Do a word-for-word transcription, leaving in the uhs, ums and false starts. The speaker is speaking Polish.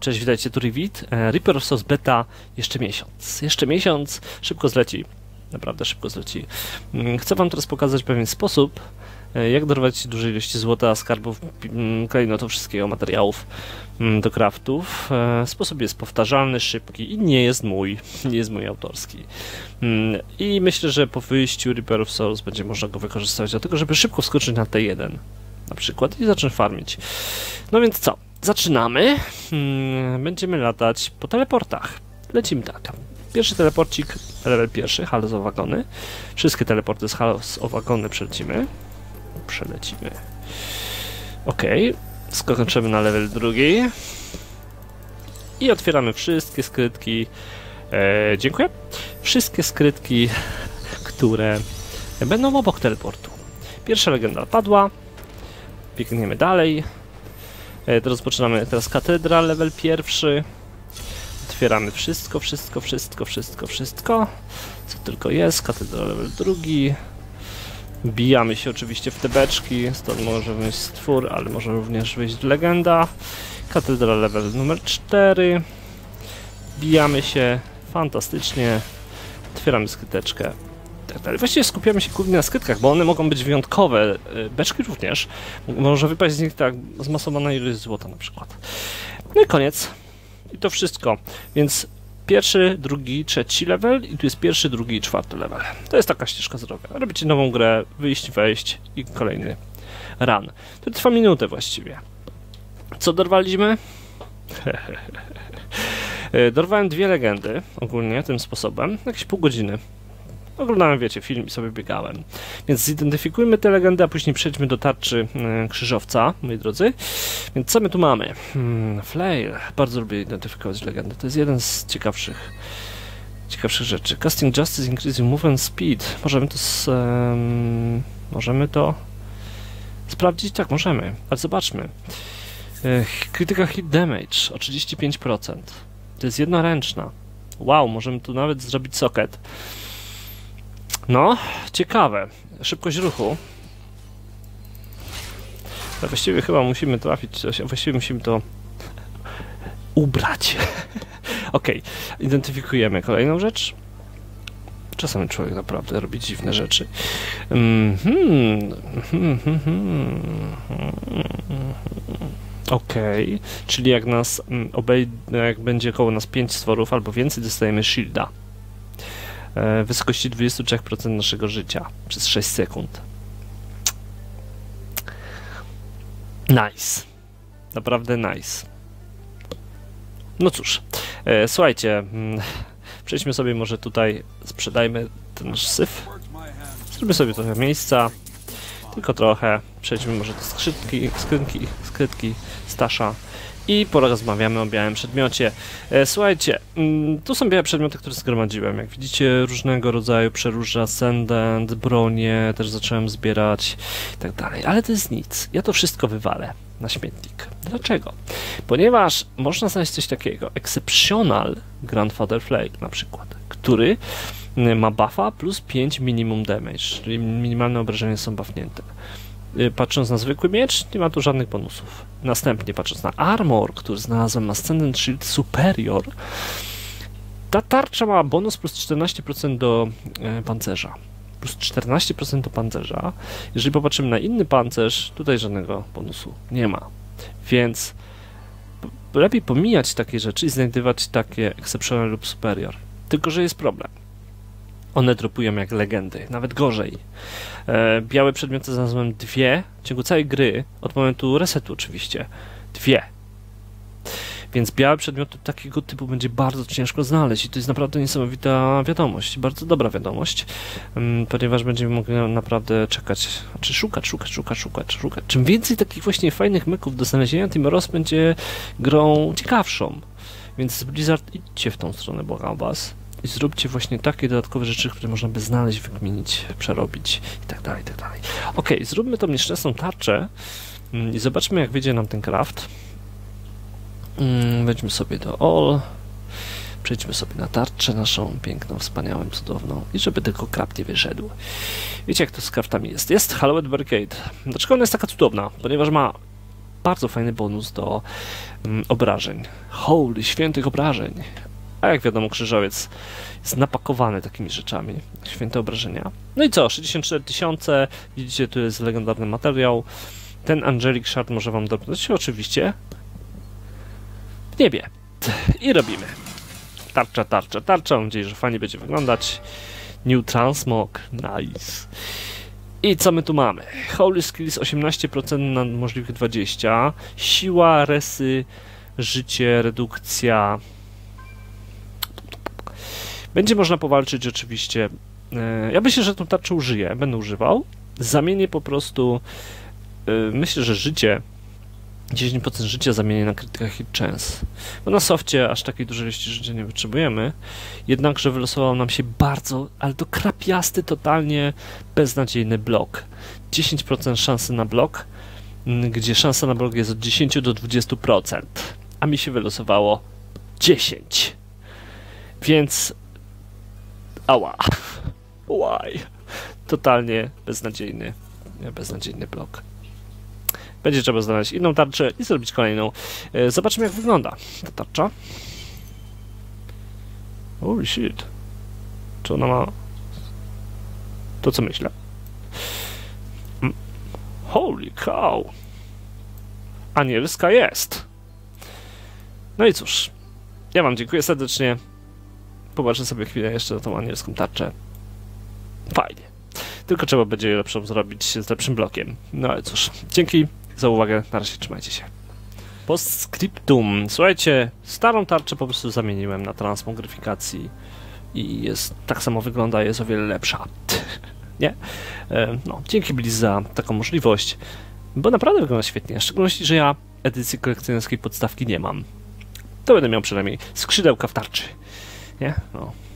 Cześć, witajcie, tu Rivid. Reaper of Souls beta, jeszcze miesiąc. Jeszcze miesiąc, szybko zleci. Naprawdę szybko zleci. Chcę wam teraz pokazać pewien sposób, jak dorwać dużej ilości złota, skarbów, klejnotów, wszystkiego, materiałów do craftów. Sposób jest powtarzalny, szybki i nie jest mój, nie jest mój autorski. I myślę, że po wyjściu Reaper of Souls będzie można go wykorzystać do tego, żeby szybko wskoczyć na T jeden na przykład i zacząć farmić. No więc co? Zaczynamy. Będziemy latać po teleportach. Lecimy tak. Pierwszy teleporcik, level pierwszy, Halls of Agony. Wszystkie teleporty z Halls of Agony przelecimy. Przelecimy. Ok. Skończymy na level drugi. I otwieramy wszystkie skrytki. E, dziękuję. Wszystkie skrytki, które będą obok teleportu. Pierwsza legenda padła. Biegniemy dalej. To rozpoczynamy teraz katedra, level pierwszy. Otwieramy wszystko, wszystko, wszystko, wszystko, wszystko. Co tylko jest, katedra level drugi. Bijamy się oczywiście w te beczki, stąd może wyjść stwór, ale może również wyjść legenda. Katedra level numer cztery. Bijamy się fantastycznie. Otwieramy skryteczkę. Właściwie skupiamy się głównie na skrytkach, bo one mogą być wyjątkowe, beczki również. Może wypaść z nich tak zmasowana ilość złota na przykład. No i koniec. I to wszystko. Więc pierwszy, drugi, trzeci level i tu jest pierwszy, drugi i czwarty level. To jest taka ścieżka zdrowia. Robicie nową grę, wyjść, wejść i kolejny run. To trwa minutę właściwie. Co dorwaliśmy? Dorwałem dwie legendy ogólnie tym sposobem. Jakieś pół godziny. Oglądałem, wiecie, film i sobie biegałem. Więc zidentyfikujmy tę legendę, a później przejdźmy do tarczy yy, krzyżowca, moi drodzy. Więc co my tu mamy? Hmm, flail. Bardzo lubię identyfikować legendę. To jest jeden z ciekawszych ciekawszych rzeczy. Casting Justice Increasing Movement Speed. Możemy to z, yy, możemy to sprawdzić? Tak, możemy. Ale zobaczmy. Yy, Krytyka hit damage o trzydzieści pięć procent. To jest jednoręczna. Wow, możemy tu nawet zrobić socket. No, ciekawe. Szybkość ruchu. Ale właściwie chyba musimy trafić coś, a właściwie musimy to ubrać. Ok, identyfikujemy kolejną rzecz. Czasami człowiek naprawdę robi dziwne rzeczy. Ok, czyli jak nas obejdzie, jak będzie koło nas pięć stworów albo więcej, dostajemy shielda. Wysokości dwadzieścia trzy procent naszego życia przez sześć sekund. Nice. Naprawdę nice. No cóż, e, słuchajcie, przejdźmy sobie może tutaj, sprzedajmy ten nasz syf. Zróbmy sobie trochę miejsca, tylko trochę. Przejdźmy może do skrzynki, skrzynki, skrytki Stasza. I porozmawiamy o białym przedmiocie. Słuchajcie, tu są białe przedmioty, które zgromadziłem. Jak widzicie, różnego rodzaju przeróża, ascendant, bronie, też zacząłem zbierać i tak dalej. Ale to jest nic. Ja to wszystko wywalę na śmietnik. Dlaczego? Ponieważ można znaleźć coś takiego. Exceptional Grandfather Flake na przykład, który ma buffa plus pięć minimum damage, czyli minimalne obrażenia są buffnięte. Patrząc na zwykły miecz, nie ma tu żadnych bonusów. Następnie, patrząc na armor, który znalazłem, Ascendant Shield Superior, ta tarcza ma bonus plus czternaście procent do e, pancerza. Plus czternaście procent do pancerza. Jeżeli popatrzymy na inny pancerz, tutaj żadnego bonusu nie ma. Więc lepiej pomijać takie rzeczy i znajdywać takie Exceptional lub Superior. Tylko że jest problem. One dropują jak legendy, nawet gorzej. E, białe przedmioty znalazłem dwie w ciągu całej gry, od momentu resetu oczywiście. Dwie. Więc białe przedmioty takiego typu będzie bardzo ciężko znaleźć i to jest naprawdę niesamowita wiadomość, bardzo dobra wiadomość, um, ponieważ będziemy mogli naprawdę czekać, czy szukać, szukać, szukać, szukać, szukać. Czym więcej takich właśnie fajnych myków do znalezienia, tym roz będzie grą ciekawszą. Więc Blizzard, idźcie w tą stronę, błagam was. I zróbcie właśnie takie dodatkowe rzeczy, które można by znaleźć, wykminić, przerobić i tak dalej, i tak dalej. Ok, zróbmy tą nieszczęsną tarczę i zobaczmy, jak wyjdzie nam ten craft. Wejdźmy sobie do all. Przejdźmy sobie na tarczę naszą piękną, wspaniałą, cudowną i żeby tylko krab nie wyszedł. Wiecie, jak to z craftami jest? Jest Halloween Brigade. Dlaczego ona jest taka cudowna? Ponieważ ma bardzo fajny bonus do mm, obrażeń. Holy, świętych obrażeń. A jak wiadomo, krzyżowiec jest napakowany takimi rzeczami. Święte obrażenia. No i co? sześćdziesiąt cztery tysiące. Widzicie, tu jest legendarny materiał. Ten Angelic Shard może wam dobrać. Oczywiście w niebie. I robimy. Tarcza, tarcza, tarcza. Mam nadzieję, że fajnie będzie wyglądać. New Transmog. Nice. I co my tu mamy? Holy Skills osiemnaście procent na możliwych dwadzieścia procent. Siła, resy, życie, redukcja. Będzie można powalczyć oczywiście. Ja myślę, że tą tarczę użyję. Będę używał. Zamienię po prostu... Myślę, że życie... dziesięć procent życia zamienię na krytykach hit chance. Bo na softie aż takiej dużej ilości życia nie potrzebujemy. Jednakże wylosował nam się bardzo, ale to krapiasty, totalnie beznadziejny blok. dziesięć procent szansy na blok, gdzie szansa na blok jest od dziesięciu do dwudziestu procent. A mi się wylosowało dziesięć procent. Więc... ała. Why? Totalnie beznadziejny, beznadziejny blok. Będzie trzeba znaleźć inną tarczę i zrobić kolejną. Zobaczmy, jak wygląda ta tarcza. Holy shit. Czy ona ma... to, co myślę? Holy cow. Anielska jest. No i cóż. Ja wam dziękuję serdecznie. Popatrzę sobie chwilę jeszcze na tą anielską tarczę. Fajnie. Tylko trzeba będzie je lepszą zrobić z lepszym blokiem. No ale cóż. Dzięki za uwagę, na razie, trzymajcie się. Postscriptum. Słuchajcie, starą tarczę po prostu zamieniłem na transmogryfikacji i jest, tak samo wygląda, jest o wiele lepsza. Nie? No, dzięki Blizz za taką możliwość, bo naprawdę wygląda świetnie, w szczególności, że ja edycji kolekcjonerskiej podstawki nie mam. To będę miał przynajmniej skrzydełka w tarczy. Nie? No.